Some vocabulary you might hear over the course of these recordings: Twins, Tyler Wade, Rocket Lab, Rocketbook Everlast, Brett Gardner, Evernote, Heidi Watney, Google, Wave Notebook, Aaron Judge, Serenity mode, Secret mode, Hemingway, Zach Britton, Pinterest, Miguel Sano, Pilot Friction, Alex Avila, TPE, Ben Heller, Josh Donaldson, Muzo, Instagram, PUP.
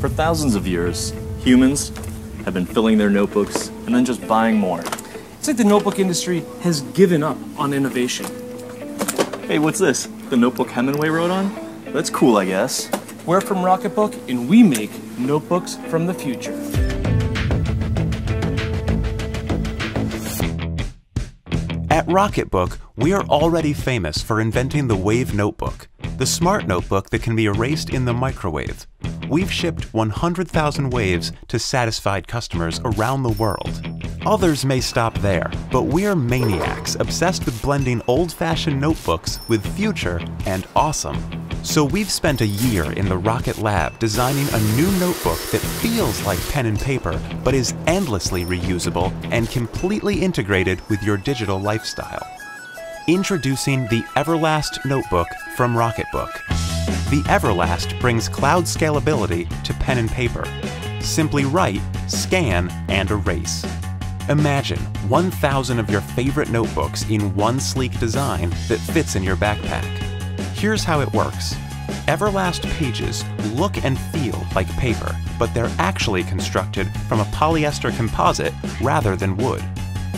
For thousands of years, humans have been filling their notebooks and then just buying more. It's like the notebook industry has given up on innovation. Hey, what's this? The notebook Hemingway wrote on? That's cool, I guess. We're from Rocketbook, and we make notebooks from the future. At Rocketbook, we are already famous for inventing the Wave Notebook, the smart notebook that can be erased in the microwave. We've shipped 100,000 waves to satisfied customers around the world. Others may stop there, but we're maniacs obsessed with blending old-fashioned notebooks with future and awesome. So we've spent a year in the Rocket Lab designing a new notebook that feels like pen and paper, but is endlessly reusable and completely integrated with your digital lifestyle. Introducing the Everlast Notebook from Rocketbook. The Everlast brings cloud scalability to pen and paper. Simply write, scan, and erase. Imagine 1,000 of your favorite notebooks in one sleek design that fits in your backpack. Here's how it works. Everlast pages look and feel like paper, but they're actually constructed from a polyester composite rather than wood.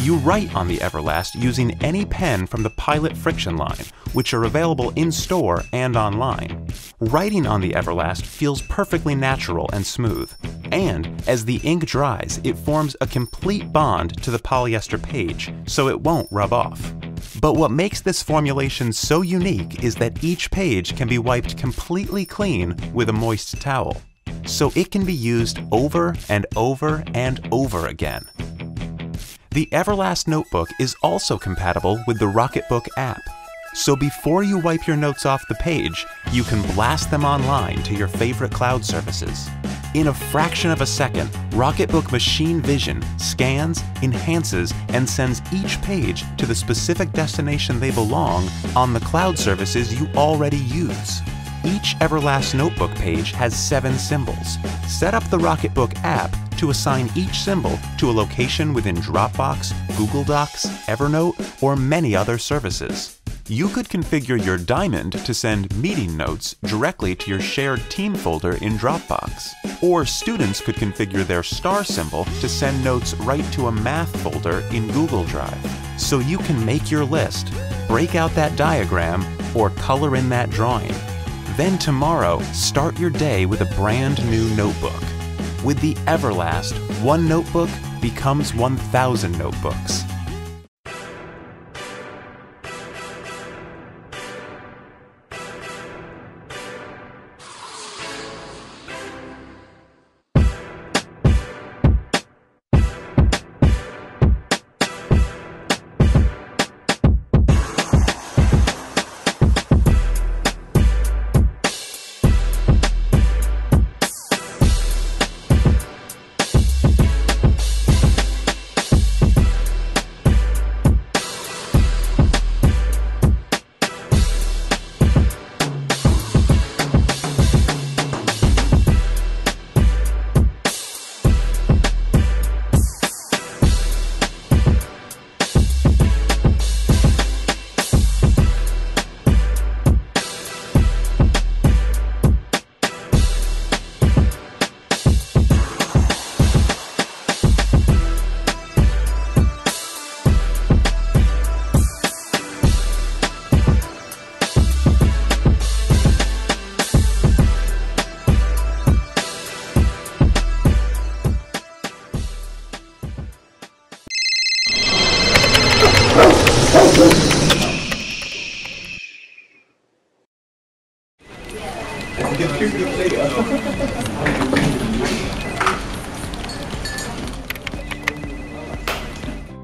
You write on the Everlast using any pen from the Pilot Friction line, which are available in-store and online. Writing on the Everlast feels perfectly natural and smooth, and as the ink dries, it forms a complete bond to the polyester page, so it won't rub off. But what makes this formulation so unique is that each page can be wiped completely clean with a moist towel, so it can be used over and over and over again. The Everlast Notebook is also compatible with the Rocketbook app, so before you wipe your notes off the page, you can blast them online to your favorite cloud services. In a fraction of a second, Rocketbook Machine Vision scans, enhances, and sends each page to the specific destination they belong on the cloud services you already use. Each Everlast Notebook page has 7 symbols. Set up the Rocketbook app to assign each symbol to a location within Dropbox, Google Docs, Evernote, or many other services. You could configure your diamond to send meeting notes directly to your shared team folder in Dropbox. Or students could configure their star symbol to send notes right to a math folder in Google Drive. So you can make your list, break out that diagram, or color in that drawing. Then tomorrow, start your day with a brand new notebook. With the Everlast, one notebook becomes 1,000 notebooks.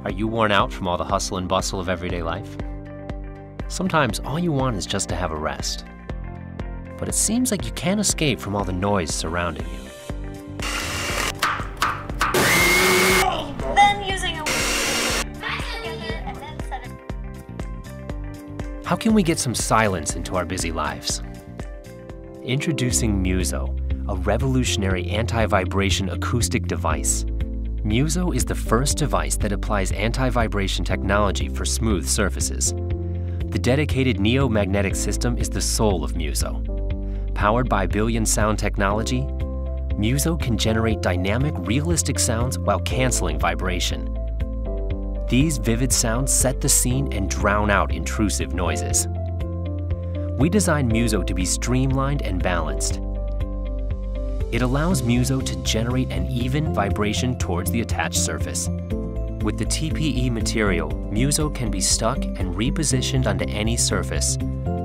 Are you worn out from all the hustle and bustle of everyday life? Sometimes all you want is just to have a rest. But it seems like you can't escape from all the noise surrounding you. How can we get some silence into our busy lives? Introducing Muzo, a revolutionary anti-vibration acoustic device. Muzo is the first device that applies anti-vibration technology for smooth surfaces. The dedicated neo-magnetic system is the soul of Muzo. Powered by billion sound technology, Muzo can generate dynamic, realistic sounds while canceling vibration. These vivid sounds set the scene and drown out intrusive noises. We designed Muzo to be streamlined and balanced. It allows Muzo to generate an even vibration towards the attached surface. With the TPE material, Muzo can be stuck and repositioned onto any surface.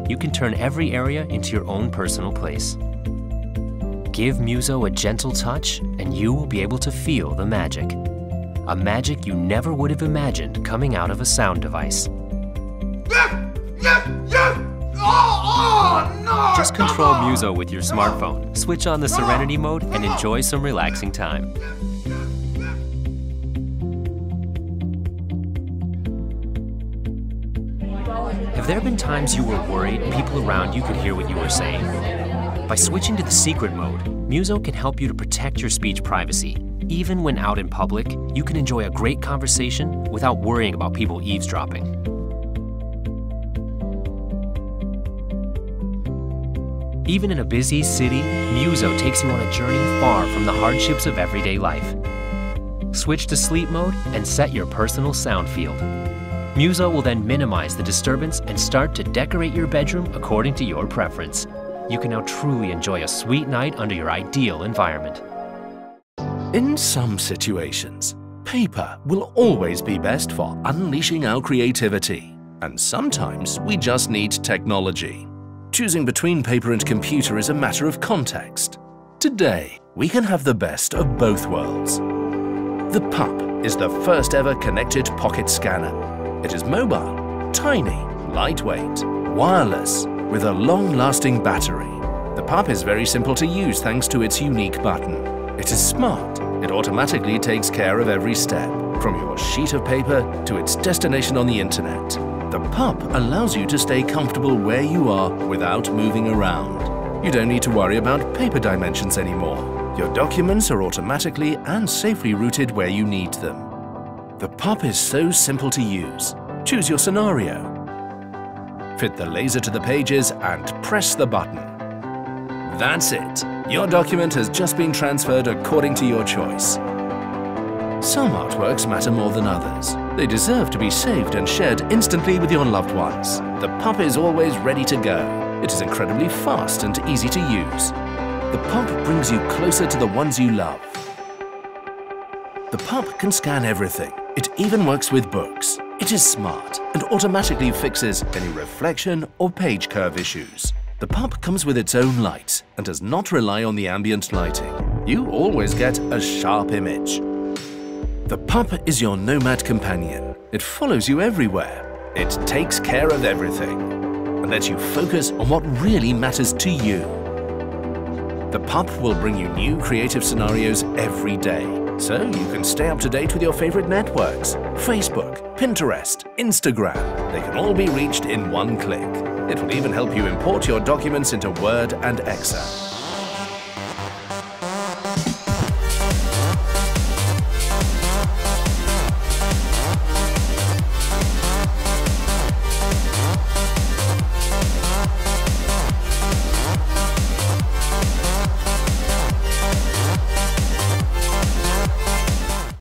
You can turn every area into your own personal place. Give Muzo a gentle touch and you will be able to feel the magic. A magic you never would have imagined coming out of a sound device. Just control Muzo with your smartphone, switch on the Serenity mode, and enjoy some relaxing time. Have there been times you were worried people around you could hear what you were saying? By switching to the Secret mode, Muzo can help you to protect your speech privacy. Even when out in public, you can enjoy a great conversation without worrying about people eavesdropping. Even in a busy city, Muzo takes you on a journey far from the hardships of everyday life. Switch to sleep mode and set your personal sound field. Muzo will then minimize the disturbance and start to decorate your bedroom according to your preference. You can now truly enjoy a sweet night under your ideal environment. In some situations, paper will always be best for unleashing our creativity. And sometimes we just need technology. Choosing between paper and computer is a matter of context. Today, we can have the best of both worlds. The PUP is the first ever connected pocket scanner. It is mobile, tiny, lightweight, wireless, with a long-lasting battery. The PUP is very simple to use thanks to its unique button. It is smart. It automatically takes care of every step, from your sheet of paper to its destination on the internet. The PUP allows you to stay comfortable where you are without moving around. You don't need to worry about paper dimensions anymore. Your documents are automatically and safely routed where you need them. The PUP is so simple to use. Choose your scenario. Fit the laser to the pages and press the button. That's it. Your document has just been transferred according to your choice. Some artworks matter more than others. They deserve to be saved and shared instantly with your loved ones. The PUP is always ready to go. It is incredibly fast and easy to use. The PUP brings you closer to the ones you love. The PUP can scan everything. It even works with books. It is smart and automatically fixes any reflection or page curve issues. The PUP comes with its own light and does not rely on the ambient lighting. You always get a sharp image. The PUP is your nomad companion. It follows you everywhere. It takes care of everything and lets you focus on what really matters to you. The PUP will bring you new creative scenarios every day, so you can stay up to date with your favorite networks: Facebook, Pinterest, Instagram. They can all be reached in one click. It will even help you import your documents into Word and Excel.